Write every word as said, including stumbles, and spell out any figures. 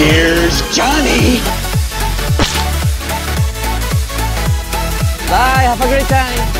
Here's Johnny! Bye, have a great time!